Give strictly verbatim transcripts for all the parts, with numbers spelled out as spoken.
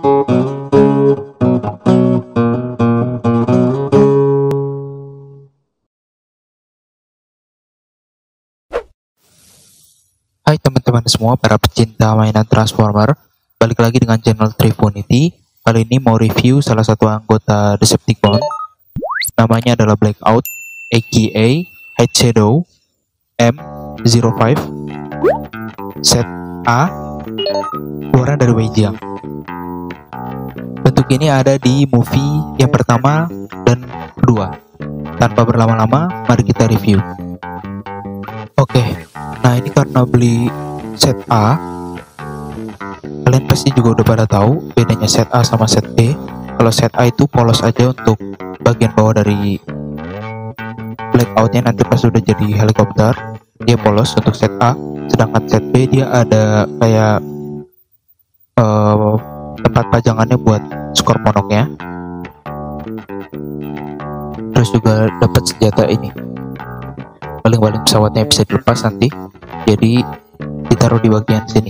Hai teman-teman semua para pecinta mainan Transformer, balik lagi dengan channel three funity. Kali ini mau review salah satu anggota Decepticon. Namanya adalah Blackout, aka Hide Shadow, M nol lima, set A, keluaran dari Weijiang. Bentuk ini ada di movie yang pertama dan kedua. Tanpa berlama-lama, mari kita review. Oke, okay. Nah ini karena beli set A, kalian pasti juga udah pada tahu bedanya set A sama set B. Kalau set A itu polos aja untuk bagian bawah dari Blackoutnya, nanti pas udah jadi helikopter dia polos untuk set A. Sedangkan set B dia ada kayak uh, tempat pajangannya buat skor monoknya. Terus juga dapat senjata ini, paling-paling pesawatnya bisa dilepas nanti, jadi ditaruh di bagian sini.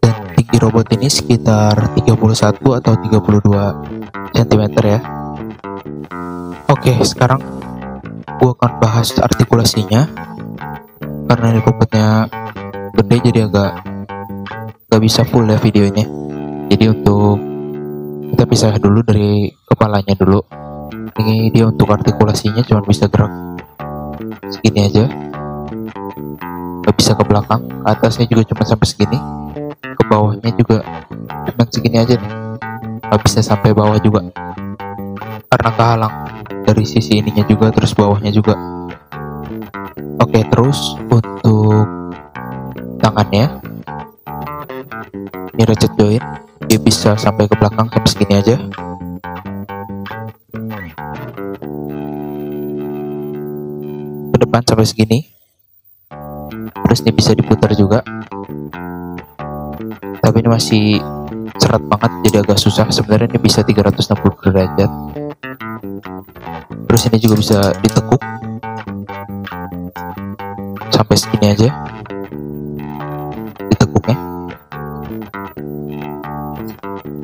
Dan tinggi robot ini sekitar tiga puluh satu atau tiga puluh dua centimeter ya. Oke, sekarang gua akan bahas artikulasinya, karena ini robotnya gede jadi agak nggak bisa full ya videonya. Jadi untuk kita pisah dulu dari kepalanya dulu. Ini dia untuk artikulasinya cuma bisa gerak segini aja, nggak bisa ke belakang. Atasnya juga cuma sampai segini, ke bawahnya juga cuma segini aja nih, nggak bisa sampai bawah juga karena kehalang dari sisi ininya juga, terus bawahnya juga. Oke, terus untuk tangannya ini ratchet joint, dia bisa sampai ke belakang sampai segini aja. Sampai segini, terus ini bisa diputar juga, tapi ini masih seret banget jadi agak susah. Sebenarnya ini bisa tiga ratus enam puluh derajat. Terus ini juga bisa ditekuk sampai segini aja ditekuknya.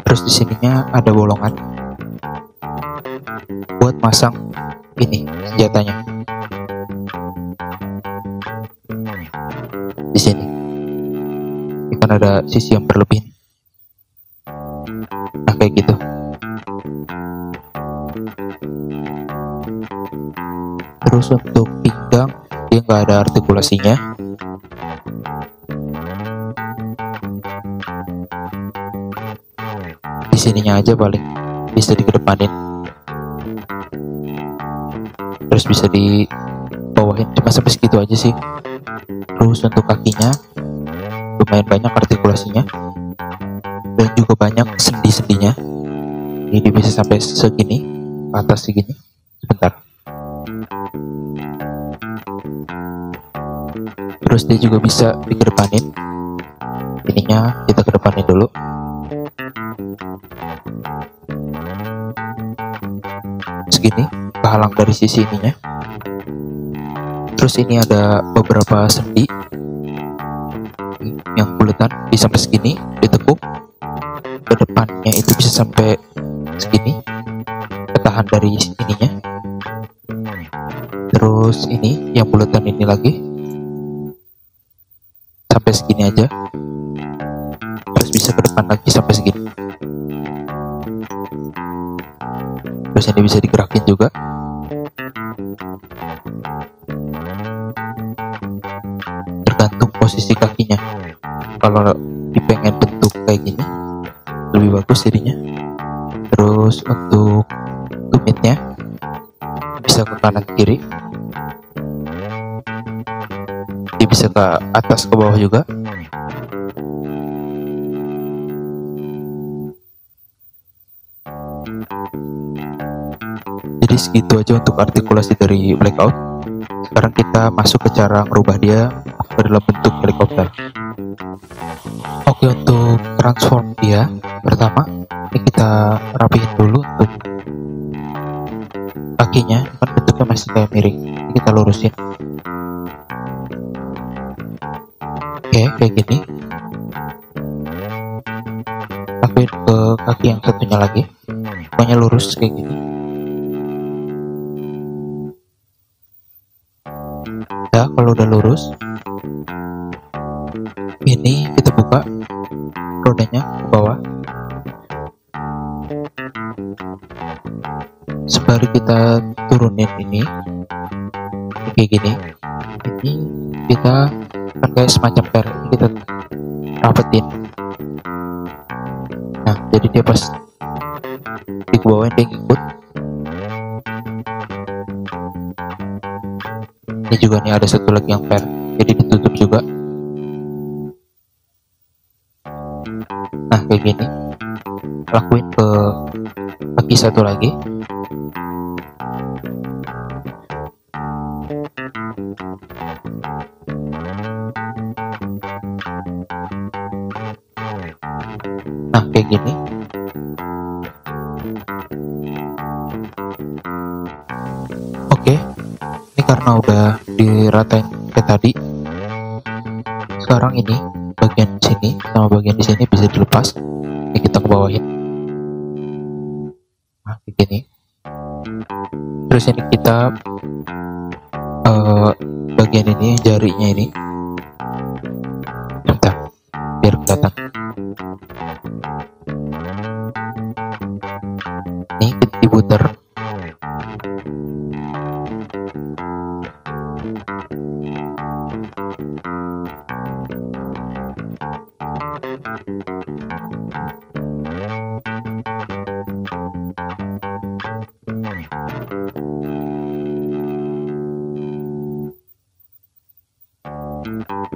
Terus di sininya ada bolongan buat masang ini senjatanya di sini. Ini kan ada sisi yang berlebihan. Nah, kayak gitu. Terus untuk pinggang dia nggak ada artikulasinya. Di sininya aja paling bisa dikedepanin. Terus bisa di bawahin, cuma sampai segitu aja sih. Terus untuk kakinya lumayan banyak artikulasinya dan juga banyak sendi-sendinya. Ini bisa sampai segini, atas segini. Sebentar. Terus dia juga bisa dikedepanin. Ininya kita kedepanin dulu. Segini, kehalang dari sisi ininya. Terus ini ada beberapa sendi yang buletan, bisa sampai segini ditekuk. Ke depannya itu bisa sampai segini, ketahan dari ininya. Terus ini yang buletan ini lagi sampai segini aja. Terus bisa ke depan lagi sampai segini. Terus ini bisa digerakin juga. Tergantung posisi kakinya. Kalau dipengen bentuk kayak gini lebih bagus jadinya. Terus untuk tumitnya bisa ke kanan kiri, dia bisa ke atas ke bawah juga. Jadi segitu aja untuk artikulasi dari Blackout. Sekarang kita masuk ke cara merubah dia dalam bentuk helikopter. Oke, untuk transform dia pertama ini kita rapihin dulu. Untuk kakinya kan bentuknya masih kayak miring, ini kita lurusin. Oke, kayak gini. hampir ke kaki yang satunya lagi, pokoknya lurus kayak gini. Nah, kalau udah lurus ini kita buka rodanya ke bawah. Sembari kita turunin ini kayak gini, ini kita pakai semacam perak, kita rapetin. Nah, jadi dia pas di bawah dia ngikut. Ini juga nih ada satu lagi yang perak, jadi ditutup juga. Nah, kayak gini, lakuin ke kaki satu lagi. Nah, kayak gini. Oke, ini karena udah diratain kayak tadi. Sekarang ini bagian sini sama bagian di sini bisa dilepas. Ini kita ke bawah ya. Nah, kayak gini. Terus ini kita uh, bagian ini jarinya ini. Bentar, biar kelihatan. Ini diputer.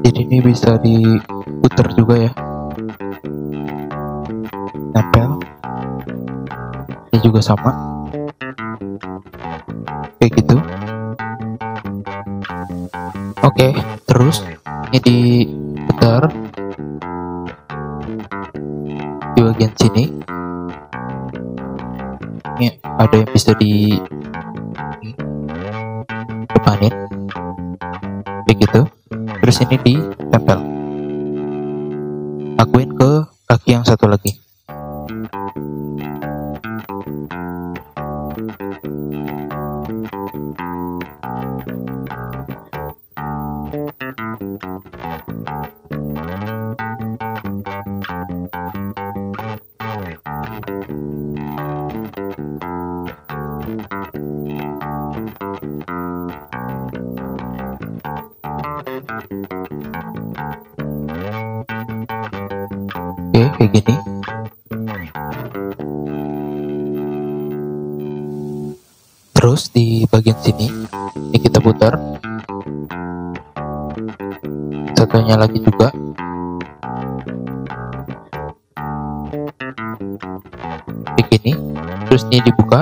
Jadi ini bisa diputer juga ya, nempel. Ini juga sama kayak gitu. Oke, terus ini diputer di bagian sini. Ini ada yang bisa di depanin begitu. Terus ini ditempel, lakuin ke kaki yang satu lagi. Oke, kayak gini. Terus di bagian sini ini kita putar satunya lagi juga. Kayak gini. Terus ini dibuka.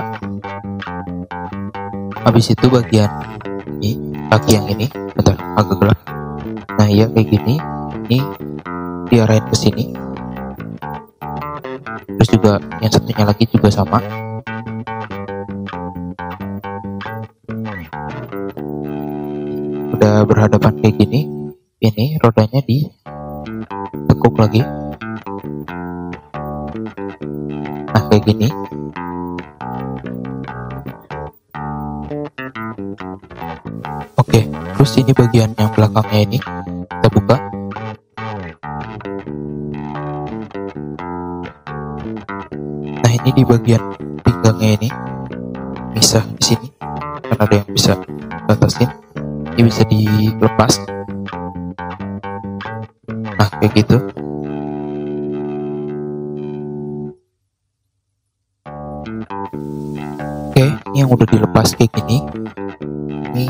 Habis itu bagian ini kaki yang ini, bentar agak gelap. Nah, iya kayak gini. Ini diarahin ke sini. Terus juga yang satunya lagi juga sama. Udah berhadapan kayak gini. Ini rodanya di tekuk lagi. Nah, kayak gini. Oke, terus ini bagian yang belakangnya ini kita buka. Nah, ini di bagian pinggangnya ini bisa di sini karena ada yang bisa batasin. Ini bisa dilepas. Nah, kayak gitu. Oke, ini yang udah dilepas kayak gini. Ini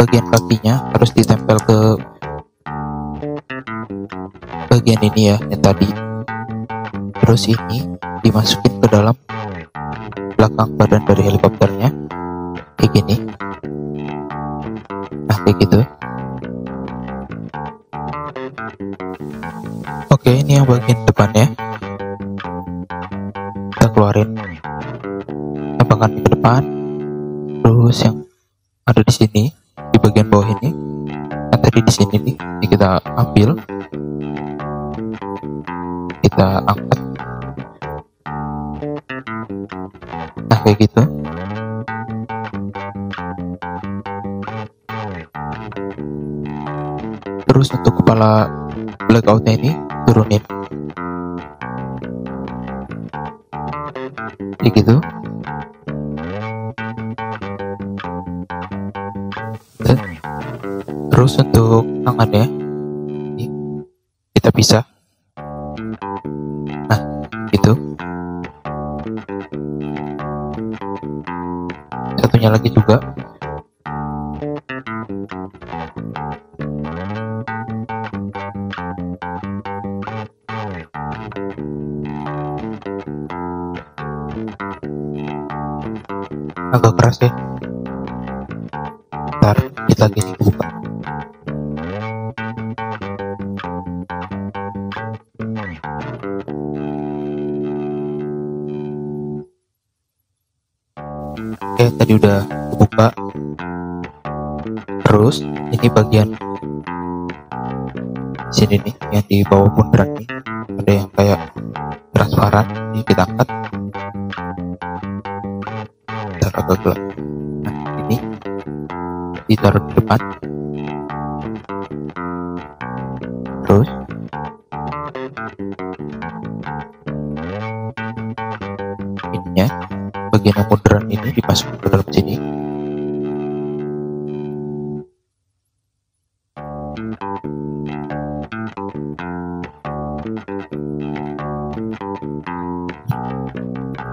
bagian kakinya harus ditempel ke bagian ini ya yang tadi. Terus ini dimasukin ke dalam belakang badan dari helikopternya kayak gini. Nah, kayak gitu. Oke, ini yang bagian depannya kita keluarin, tambahkan ke depan. Terus yang ada di sini di bagian bawah ini yang tadi di sini nih, ini kita ambil, kita angkat. kayak gitu. Terus untuk kepala Blackout-nya ini turunin kayak gitu. Dan terus untuk tangannya ini kita pisah. Nah, gitu. Satunya lagi juga. Agak keras ya. Ntar kita gini buka. Oke, tadi udah buka. Terus ini bagian sini nih yang di bawah pundak nih. Ada yang kayak transparan, ini kita angkat. Agak gelap. Nah, ini ditaruh di depan. Terus ininya bagian yang modern ini dimasukkan ke dalam sini.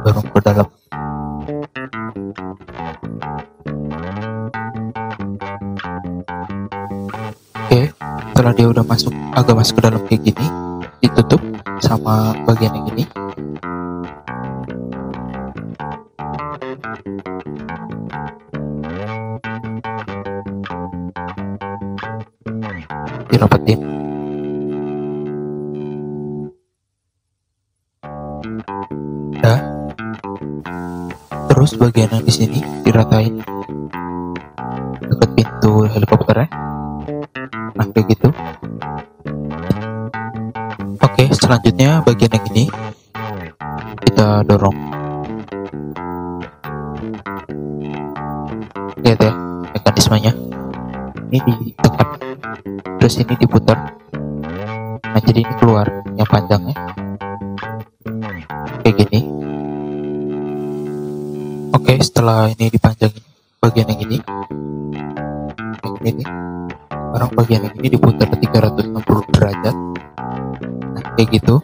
Baru ke dalam. Setelah dia udah masuk, agak masuk ke dalam kayak gini, ditutup sama bagian yang ini. Diropetin. Nah, terus bagian yang di sini diratain dekat pintu helikopternya. Nah, kayak gitu. Oke, selanjutnya bagian yang ini kita dorong. Lihat ya mekanismenya. Ini ditekan, terus ini diputar. Nah, jadi ini keluar yang panjangnya kayak gini. Oke, setelah ini dipanjangin bagian yang ini, yang ini sekarang bagian yang ini diputar tiga ratus enam puluh derajat. Nah, kayak gitu.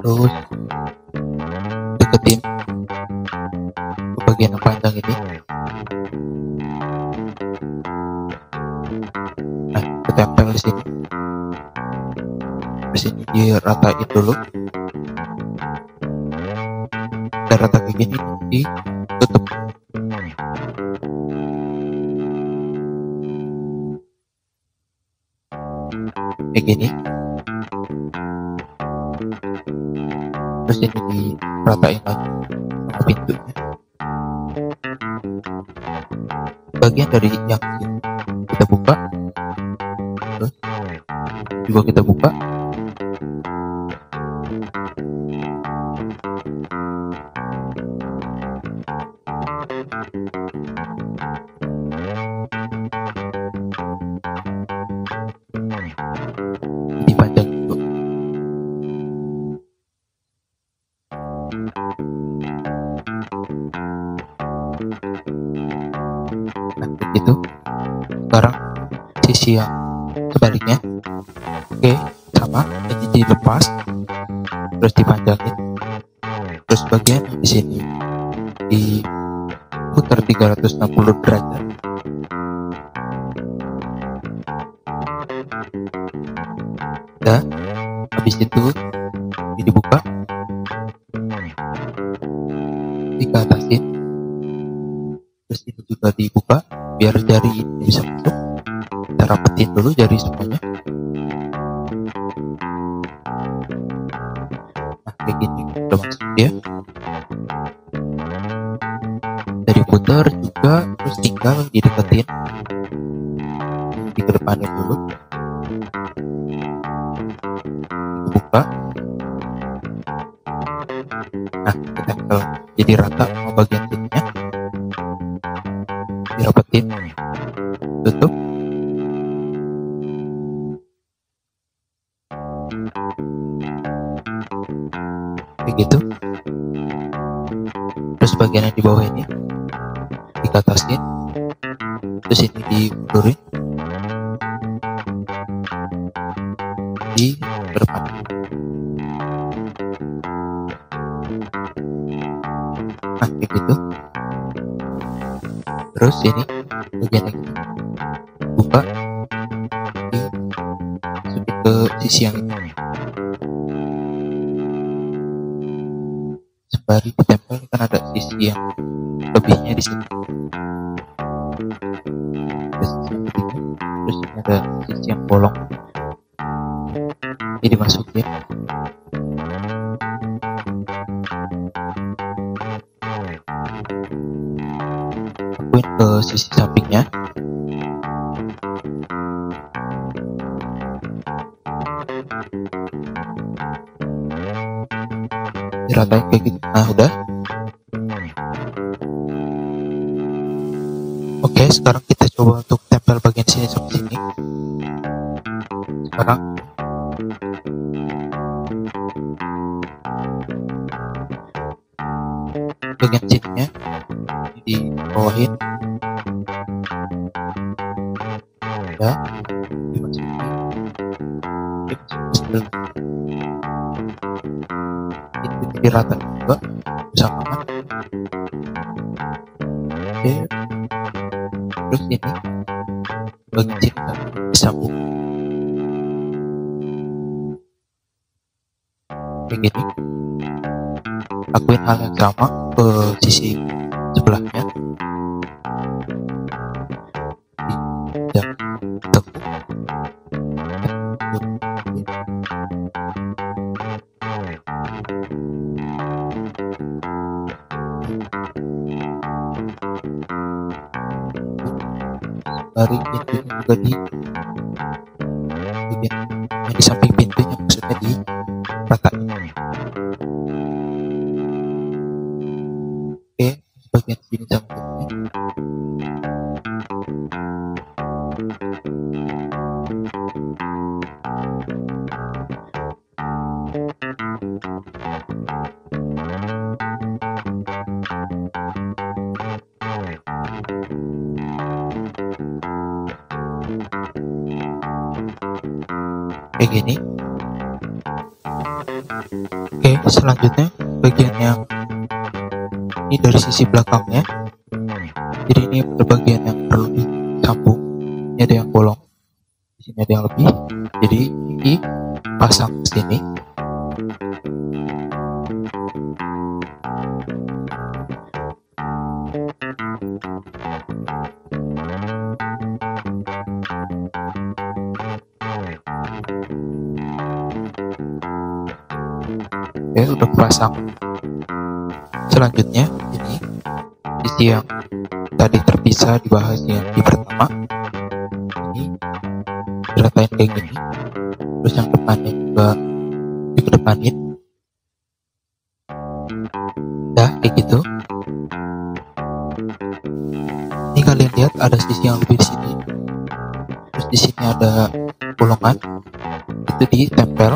Terus deketin ke bagian yang panjang ini. Nah, ketempel di sini. Di sini diratain dulu. Dan rata kayak gini ditutup. Kayak gini, terus ini diratain lagi sama pintunya. Bagian dari yang kita buka, terus juga kita buka. Itu sekarang sisi yang sebaliknya. Oke, sama ini dilepas terus dipanjangin, terus bagian di sini diputar tiga ratus enam puluh derajat. Dan habis itu ini dibuka, dikatasin, terus ini juga dibuka biar jari ini bisa masuk. Kita rapetin dulu jari semuanya. Nah, kayak gini udah masuk ya. Dari putar juga, terus tinggal dideketin di kedepannya dulu, buka. Nah, kita jadi rata sama bagian tingnya, dirapetin, tutup. Begitu. Terus bagian yang di bawah ini dikatasin, terus ini diundurin, di depan. Nah, begitu. Terus ini bagian yang ini buka, di ke sisi yang ini. Sembari ditempel, kan ada sisi yang lebihnya di sini. Terus terus ini ada sisi yang bolong. Ini dimasukin. Akuin ke sisi sampingnya. Diratain kayak gitu. Nah, udah. Oke, sekarang kita coba untuk tempel bagian sini sama sini. Sekarang bagian sininya di bawahin, ya, dimasukin, dimasukin itu di rata juga bersamaan. Oke, terus ini bagian sini disambung kayak gini. Lakuin hal yang sama ke sisi sebelahnya, dan tepuk dari pintu juga di yang di samping pintunya, maksudnya di rata. Bagian sini sama ini. Kayak gini. Oke, selanjutnya bagian yang ini dari sisi belakangnya. Jadi ini ada bagian yang perlu disambung. Ini ada yang bolong, di sini ada yang lebih. Jadi ini pasang ke sini. Oke, udah pasang. Selanjutnya ini sisi yang tadi terpisah di bahasnya di pertama, ini diratain kayak gini. Terus yang depannya juga dikedepanin, dah kayak gitu. Ini kalian lihat ada sisi yang lebih di sini, terus di sini ada bolongan, itu ditempel.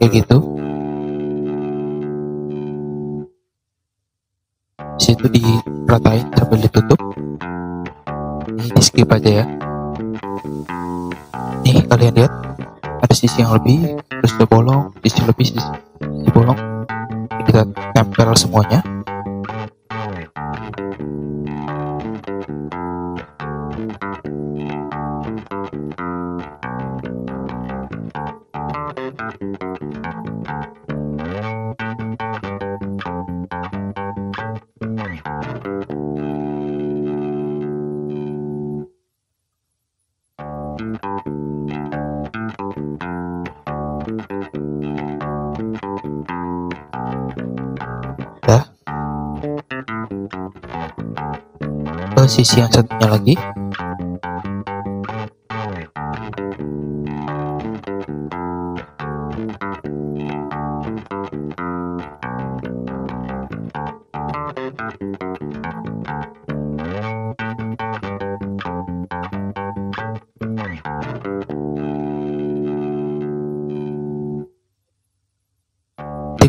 Kayak gitu. Disitu diratain sambil ditutup. Ini di skip aja ya. Nih kalian lihat ada sisi yang lebih, terus ada bolong, sisi lebih, sisi, sisi bolong. Kita tempel semuanya. Thank you. ke sisi yang satunya lagi. Jadi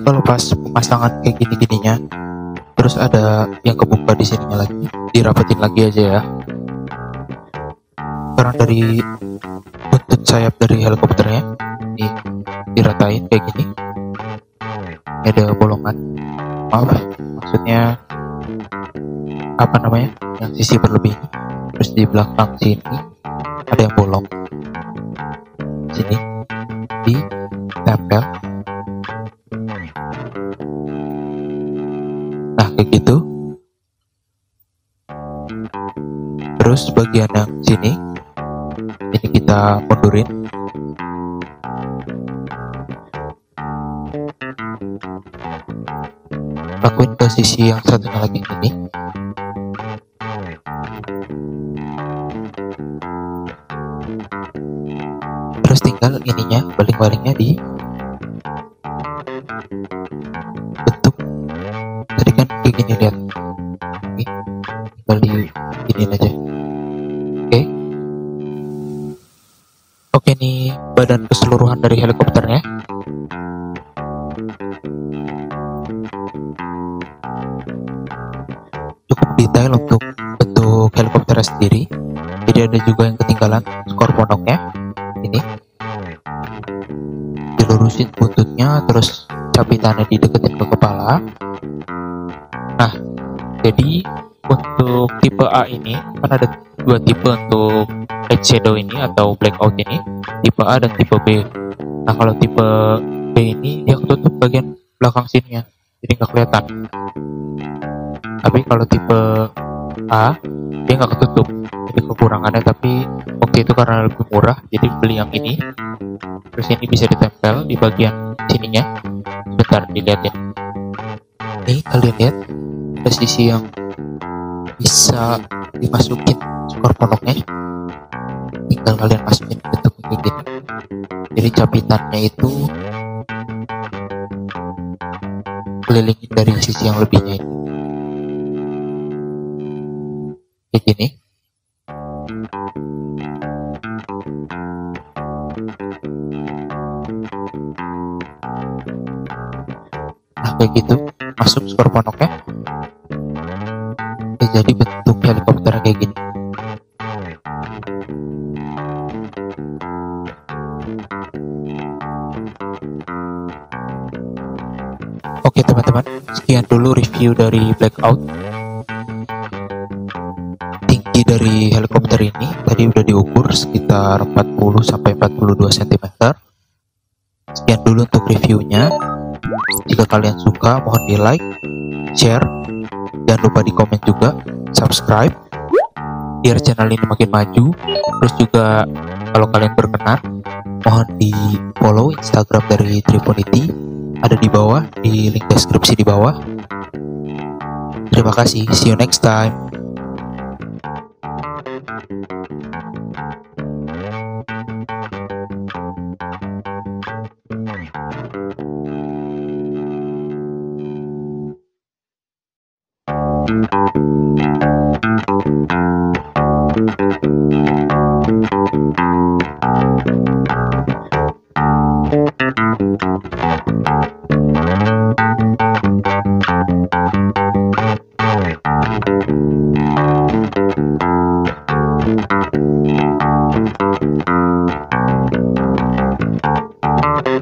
kalau pas pemasangan kayak gini-gininya, terus ada yang kebuka di sininya lagi, dirapetin lagi aja ya. Karena dari buntut sayap dari helikopternya, ini diratain kayak gini. Ini ada bolongan, maaf, maksudnya apa namanya, yang sisi berlebih. Terus di belakang sini ada yang bolong, sini ditempel. Nah kayak gitu. Terus bagian yang sini ini kita mundurin. Lakuin ke sisi yang satunya lagi ini. Terus tinggal ininya, baling-balingnya di bentuk tadi kan kayak gini, lihat. Oke, tinggal di gini aja. Oke. Oke, ini badan keseluruhan dari helikopternya. Detail untuk bentuk helikopternya sendiri. Jadi ada juga yang ketinggalan skor monoknya ini, dilurusin buntutnya, terus capitannya dideketin ke kepala. Nah jadi untuk tipe A ini kan ada dua tipe untuk Hide Shadow ini atau Blackout ini, tipe A dan tipe B. Nah kalau tipe B ini dia tutup bagian belakang sininya, jadi nggak kelihatan. Tapi kalau tipe A dia nggak ketutup, jadi kekurangannya. Tapi waktu itu karena lebih murah jadi beli yang ini. Terus ini bisa ditempel di bagian sininya, sebentar dilihat ya. Ini kalian lihat ada sisi yang bisa dimasukin skor ponoknya, tinggal kalian masukin bentuk kayak gini. Jadi capitannya itu kelilingin dari sisi yang lebihnya ini. Kayak gini. Nah kayak gitu, masuk skor ponoknya. Oke, jadi bentuk helikopter kayak gini. Oke teman-teman, sekian dulu review dari Blackout. Dari helikopter ini tadi udah diukur sekitar empat puluh sampai empat puluh dua sentimeter. Sekian dulu untuk reviewnya. Jika kalian suka, mohon di like, share, jangan lupa di komen juga, subscribe biar channel ini makin maju. Terus juga kalau kalian berkenan, mohon di follow Instagram dari three funity, ada di bawah, di link deskripsi di bawah. Terima kasih, see you next time.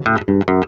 Thank you.